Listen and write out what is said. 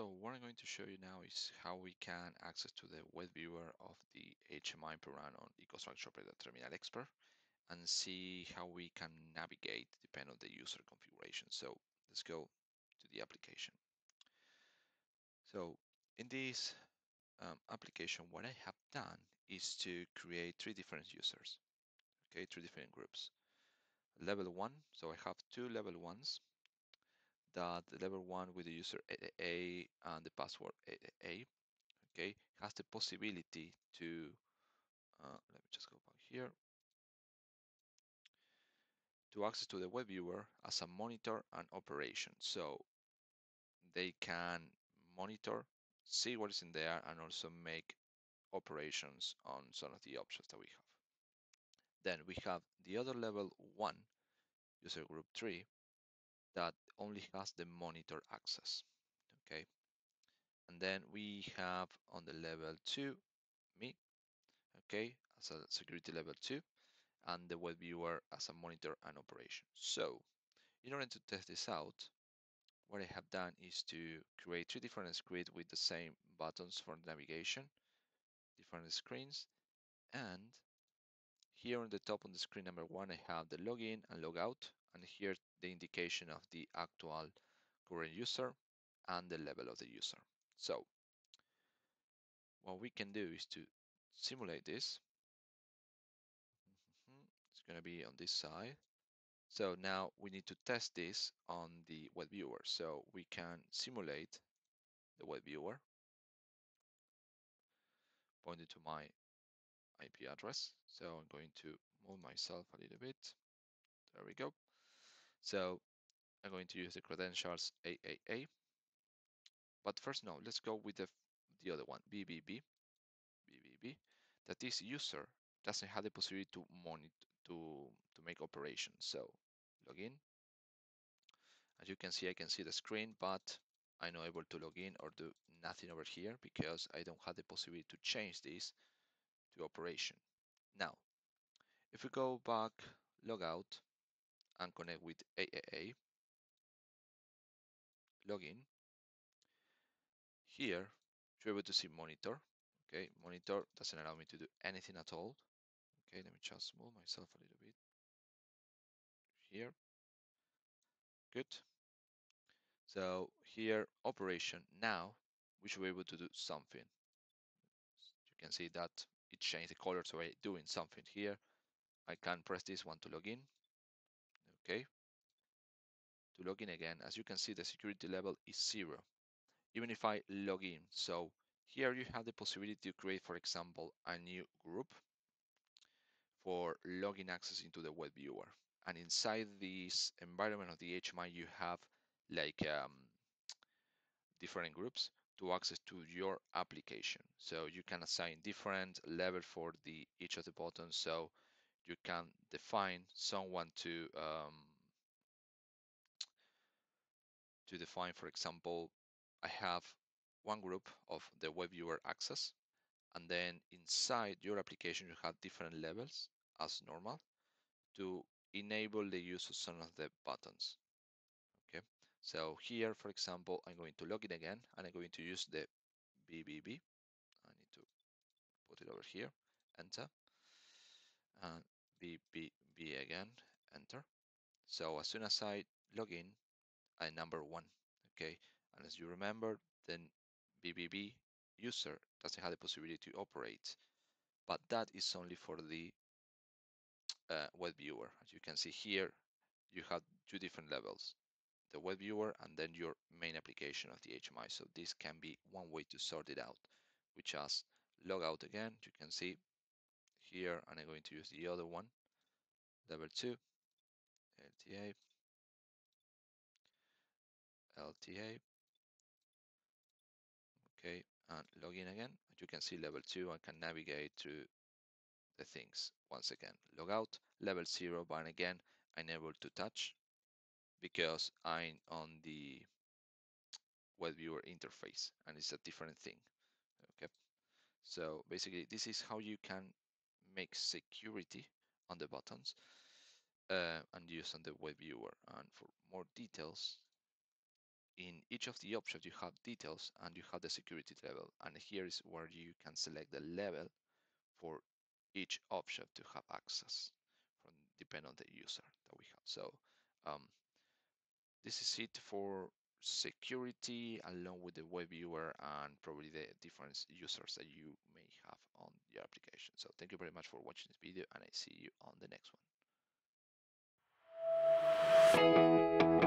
So what I'm going to show you now is how we can access to the web viewer of the HMI program on EcoStruxure Operator Terminal Expert and see how we can navigate depending on the user configuration. So let's go to the application. So in this application, what I have done is to create three different users, okay, three different groups. Level one, so I have two level ones. That level one with the user A and the password A, okay, has the possibility to let me just go back here to access to the web viewer as a monitor and operation, so they can monitor, see what is in there, and also make operations on some of the options that we have. Then we have the other level one, user group 3, that only has the monitor access, okay? And then we have on the level 2, me, okay, as a security level 2, and the web viewer as a monitor and operation. So in order to test this out, what I have done is to create three different scripts with the same buttons for navigation, different screens, and here on the top on the screen number 1, I have the login and logout, and here the indication of the actual current user and the level of the user. So what we can do is to simulate this. It's going to be on this side. So now we need to test this on the web viewer. So we can simulate the web viewer, pointing to my IP address. So I'm going to move myself a little bit. There we go. So I'm going to use the credentials AAA, but first no, let's go with the other one, BBB, that this user doesn't have the possibility to monitor, to make operations. So login, as you can see, I can see the screen, but I'm not able to log in or do nothing over here because I don't have the possibility to change this to operation. Now, if we go back, log out, and connect with AAA, login. Here, you're able to see monitor. Okay, monitor doesn't allow me to do anything at all. Okay, let me just move myself a little bit here. Good. So here, operation. Now, we should be able to do something. You can see that it changed the color, so I'm doing something here. I can press this one to log in. Okay, to log in again, as you can see, the security level is 0, even if I log in. So here you have the possibility to create, for example, a new group for login access into the web viewer. And inside this environment of the HMI, you have like different groups to access to your application. So you can assign different level for each of the buttons. So you can define someone to define, for example, I have one group of the web viewer access, and then inside your application you have different levels as normal to enable the use of some of the buttons. Okay, so here, for example, I'm going to log in again, and I'm going to use the BBB. I need to put it over here, enter, and BBB again, enter. So as soon as I log in, I number 1, okay? And as you remember, then BBB user doesn't have the possibility to operate, but that is only for the web viewer. As you can see here, you have two different levels, the web viewer and then your main application of the HMI. So this can be one way to sort it out, which is log out again, you can see here, and I'm going to use the other one, level 2, LTA, okay, and login again. As you can see, level 2, I can navigate through the things once again. Log out, level 0, but again, I'm able to touch because I'm on the web viewer interface and it's a different thing, okay? So basically, this is how you can make security on the buttons and use on the web viewer. And for more details in each of the options you have details and you have the security level, and here is where you can select the level for each option to have access from depending on the user that we have. So this is it for security, along with the web viewer and probably the different users that you may have on your application. So thank you very much for watching this video, and I see you on the next one.